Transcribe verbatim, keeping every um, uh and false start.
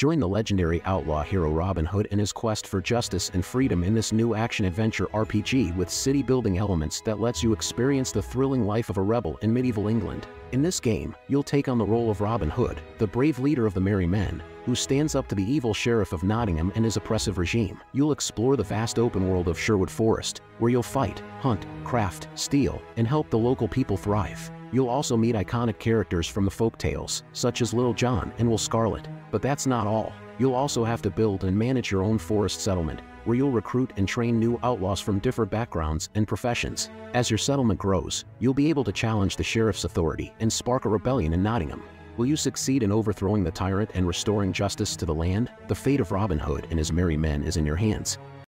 Join the legendary outlaw hero Robin Hood in his quest for justice and freedom in this new action-adventure R P G with city-building elements that lets you experience the thrilling life of a rebel in medieval England. In this game, you'll take on the role of Robin Hood, the brave leader of the Merry Men, who stands up to the evil Sheriff of Nottingham and his oppressive regime. You'll explore the vast open world of Sherwood Forest, where you'll fight, hunt, craft, steal, and help the local people thrive. You'll also meet iconic characters from the folktales, such as Little John and Will Scarlet. But that's not all. You'll also have to build and manage your own forest settlement, where you'll recruit and train new outlaws from different backgrounds and professions. As your settlement grows, you'll be able to challenge the sheriff's authority and spark a rebellion in Nottingham. Will you succeed in overthrowing the tyrant and restoring justice to the land? The fate of Robin Hood and his merry men is in your hands.